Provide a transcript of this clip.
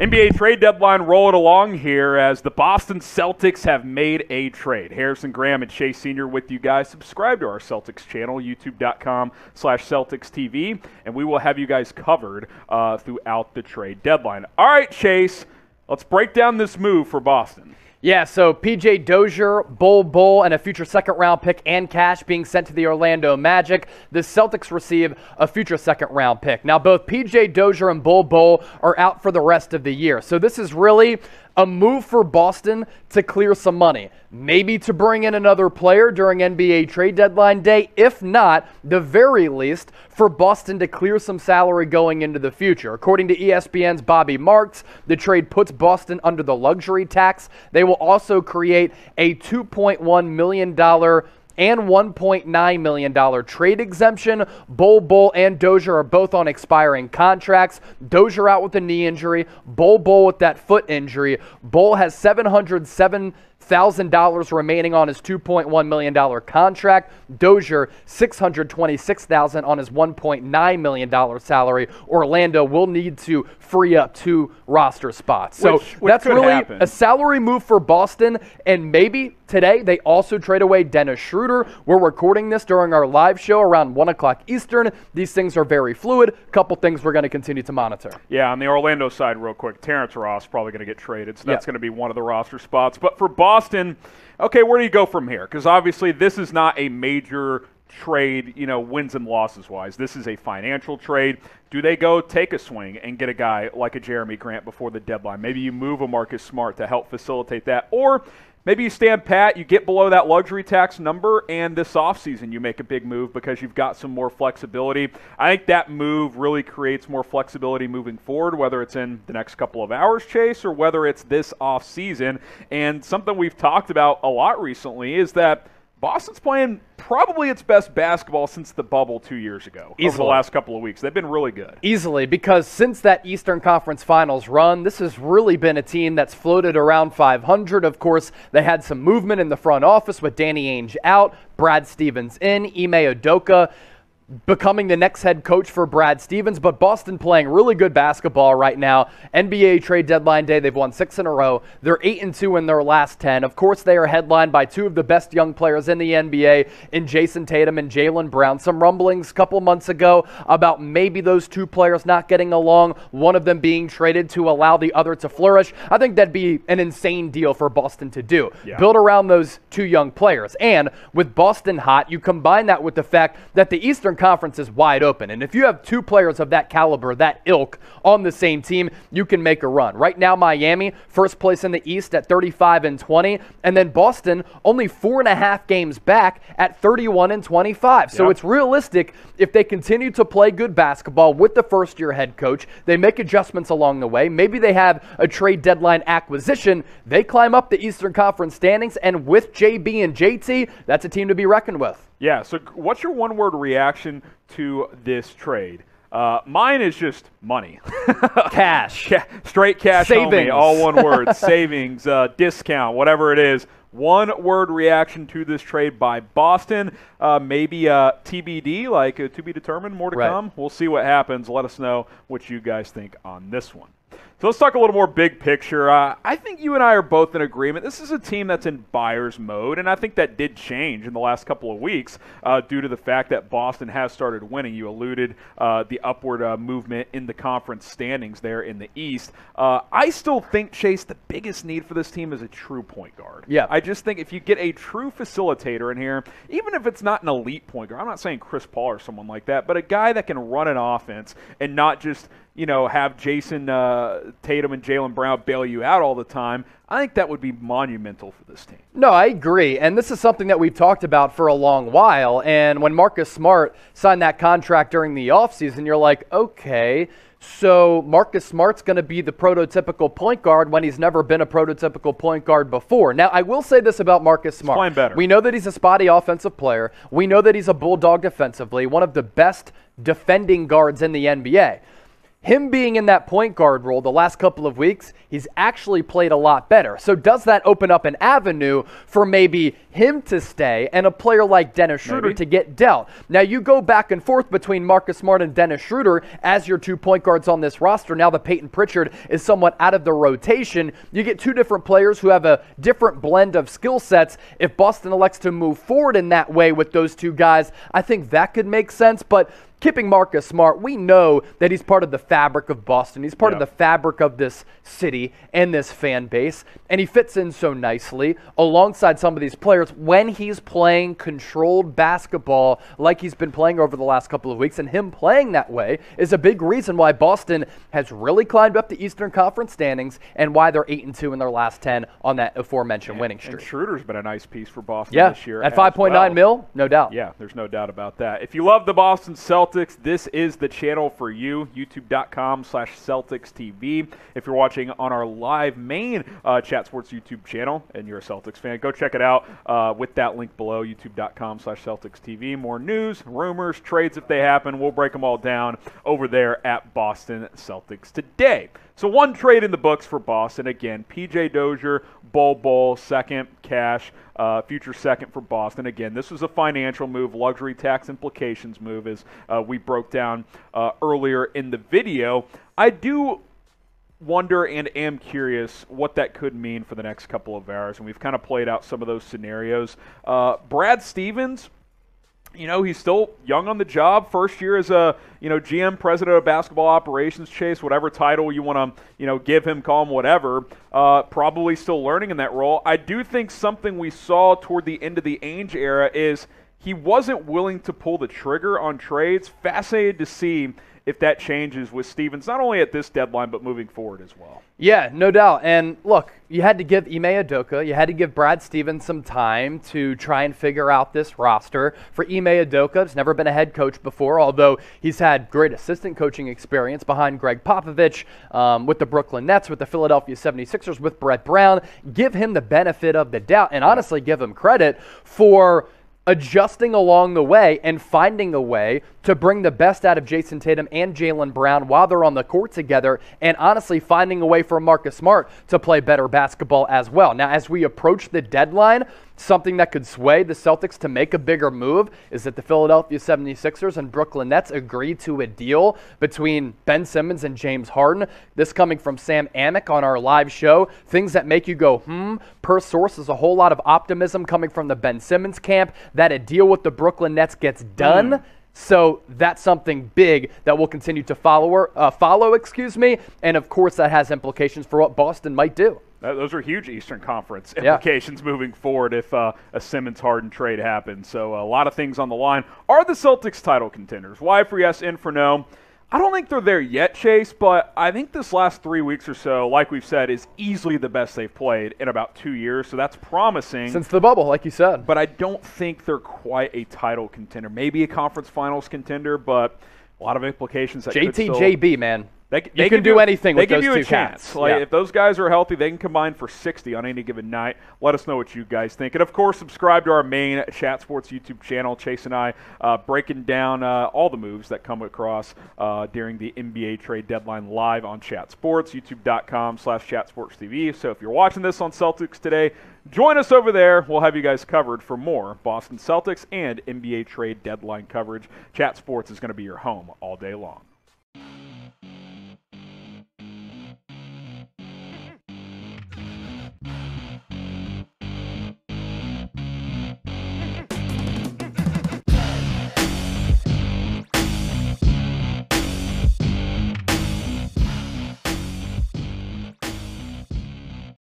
NBA trade deadline rolling along here as the Boston Celtics have made a trade. Harrison Graham and Chase Sr. with you guys. Subscribe to our Celtics channel, youtube.com/CelticsTV, and we will have you guys covered throughout the trade deadline. All right, Chase, let's break down this move for Boston. Yeah, so P.J. Dozier, Bol Bol, and a future second-round pick and cash being sent to the Orlando Magic. The Celtics receive a future second-round pick. Now, both P.J. Dozier and Bol Bol are out for the rest of the year. So this is really a move for Boston to clear some money, maybe to bring in another player during NBA trade deadline day. If not, the very least, for Boston to clear some salary going into the future. According to ESPN's Bobby Marks, the trade puts Boston under the luxury tax. They will also create a $2.1 million and $1.9 million trade exemption. Bol Bol and Dozier are both on expiring contracts. Dozier out with a knee injury. Bol Bol with that foot injury. Bol has $707,000 remaining on his $2.1 million contract. Dozier, $626,000 on his $1.9 million salary. Orlando will need to free up 2 roster spots. So that's really a salary move for Boston. And maybe today they also trade away Dennis Schroeder. We're recording this during our live show around 1 o'clock Eastern. These things are very fluid. A couple things we're going to continue to monitor. Yeah, on the Orlando side real quick, Terrence Ross probably going to get traded. So that's going to be one of the roster spots. But for Boston, okay, where do you go from here? Because obviously this is not a major trade, you know, wins and losses wise. This is a financial trade. Do they go take a swing and get a guy like a Jeremy Grant before the deadline? Maybe you move a Marcus Smart to help facilitate that. Or maybe you stand pat, you get below that luxury tax number, and this offseason you make a big move because you've got some more flexibility. I think that move really creates more flexibility moving forward, whether it's in the next couple of hours, Chase, or whether it's this offseason. And something we've talked about a lot recently is that Boston's playing probably its best basketball since the bubble 2 years ago. Easily. Over the last couple of weeks. They've been really good. Easily, because since that Eastern Conference Finals run, this has really been a team that's floated around 500. Of course, they had some movement in the front office with Danny Ainge out, Brad Stevens in, Ime Udoka becoming the next head coach for Brad Stevens, but Boston playing really good basketball right now. NBA trade deadline day, they've won 6 in a row. They're 8-2 in their last 10. Of course, they are headlined by 2 of the best young players in the NBA, in Jason Tatum and Jaylen Brown. Some rumblings a couple months ago about maybe those 2 players not getting along, one of them being traded to allow the other to flourish. I think that'd be an insane deal for Boston to do. Yeah. Build around those 2 young players. And with Boston hot, you combine that with the fact that the Eastern Conference is wide open, and if you have 2 players of that caliber, that ilk, on the same team, you can make a run. Right now, Miami, first place in the East at 35-20, and then Boston only 4.5 games back at 31-25. So it's realistic if they continue to play good basketball with the first-year head coach, they make adjustments along the way, maybe they have a trade deadline acquisition, they climb up the Eastern Conference standings, and with JB and JT, that's a team to be reckoned with. Yeah, so what's your one-word reaction to this trade? Mine is just money. Cash. Straight cash. Savings. Only, all one word. Savings, discount, whatever it is. One-word reaction to this trade by Boston. Maybe TBD, like to be determined, more to come. We'll see what happens. Let us know what you guys think on this one. So let's talk a little more big picture. I think you and I are both in agreement. This is a team that's in buyer's mode, and I think that did change in the last couple of weeks due to the fact that Boston has started winning. You alluded the upward movement in the conference standings there in the East. I still think, Chase, the biggest need for this team is a true point guard. Yeah. I just think if you get a true facilitator in here, even if it's not an elite point guard, I'm not saying Chris Paul or someone like that, but a guy that can run an offense and not just – you know, have Jason Tatum and Jaylen Brown bail you out all the time, I think that would be monumental for this team. No, I agree, and this is something that we've talked about for a long while, and when Marcus Smart signed that contract during the offseason, you're like, okay, so Marcus Smart's going to be the prototypical point guard when he's never been a prototypical point guard before. Now, I will say this about Marcus Smart. He's playing better. We know that he's a spotty offensive player. We know that he's a bulldog defensively, one of the best defending guards in the NBA. Him being in that point guard role the last couple of weeks, he's actually played a lot better. So does that open up an avenue for maybe him to stay and a player like Dennis Schroeder to get dealt? Now you go back and forth between Marcus Smart and Dennis Schroeder as your two point guards on this roster. Now that Peyton Pritchard is somewhat out of the rotation, you get two different players who have a different blend of skill sets. If Boston elects to move forward in that way with those two guys, I think that could make sense. But keeping Marcus Smart, we know that he's part of the fabric of Boston. He's part of the fabric of this city and this fan base, and he fits in so nicely alongside some of these players when he's playing controlled basketball like he's been playing over the last couple of weeks, and him playing that way is a big reason why Boston has really climbed up the Eastern Conference standings and why they're 8-2 in their last 10 on that aforementioned winning streak. And Schroeder's been a nice piece for Boston this year. At 5.9 mil, no doubt. Yeah, there's no doubt about that. If you love the Boston Celtics, this is the channel for you, youtube.com/CelticsTV. If you're watching on our live main Chat Sports YouTube channel and you're a Celtics fan, go check it out with that link below, youtube.com/CelticsTV. More news, rumors, trades if they happen. We'll break them all down over there at Boston Celtics Today. So one trade in the books for Boston. Again, P.J. Dozier, Bol Bol, second, cash, future second for Boston. Again, this was a financial move, luxury tax implications move, as we broke down earlier in the video. I do wonder and am curious what that could mean for the next couple of hours, and we've kind of played out some of those scenarios. Brad Stevens, you know, he's still young on the job. First year as a, GM, president of basketball operations, Chase, whatever title you want to, give him, call him whatever, probably still learning in that role. I do think something we saw toward the end of the Ainge era is he wasn't willing to pull the trigger on trades. Fascinated to see if that changes with Stevens, not only at this deadline, but moving forward as well. Yeah, no doubt. And look, you had to give Ime Udoka, you had to give Brad Stevens some time to try and figure out this roster. For Ime Udoka, he's never been a head coach before, although he's had great assistant coaching experience behind Greg Popovich, with the Brooklyn Nets, with the Philadelphia 76ers, with Brett Brown. Give him the benefit of the doubt, and honestly give him credit for adjusting along the way and finding a way to bring the best out of Jason Tatum and Jaylen Brown while they're on the court together, and honestly finding a way for Marcus Smart to play better basketball as well. Now, as we approach the deadline, something that could sway the Celtics to make a bigger move is that the Philadelphia 76ers and Brooklyn Nets agreed to a deal between Ben Simmons and James Harden. This coming from Sam Amick on our live show. Things that make you go, per source is a whole lot of optimism coming from the Ben Simmons camp that a deal with the Brooklyn Nets gets done. So that's something big that we'll continue to follow, and of course that has implications for what Boston might do. Those are huge Eastern Conference implications moving forward if a Simmons-Harden trade happens. So a lot of things on the line. Are the Celtics title contenders? Y for yes, N for no. I don't think they're there yet, Chase, but I think this last 3 weeks or so, like we've said, is easily the best they've played in about 2 years, so that's promising. Since the bubble, like you said. But I don't think they're quite a title contender. Maybe a conference finals contender, but a lot of implications. That JTJB, man. They can do anything with those two cats. They give you a chance. If those guys are healthy, they can combine for 60 on any given night. Let us know what you guys think. And, of course, subscribe to our main Chat Sports YouTube channel. Chase and I breaking down all the moves that come across during the NBA trade deadline live on Chat Sports, youtube.com/ChatSportsTV. So if you're watching this on Celtics Today, join us over there. We'll have you guys covered for more Boston Celtics and NBA trade deadline coverage. Chat Sports is going to be your home all day long.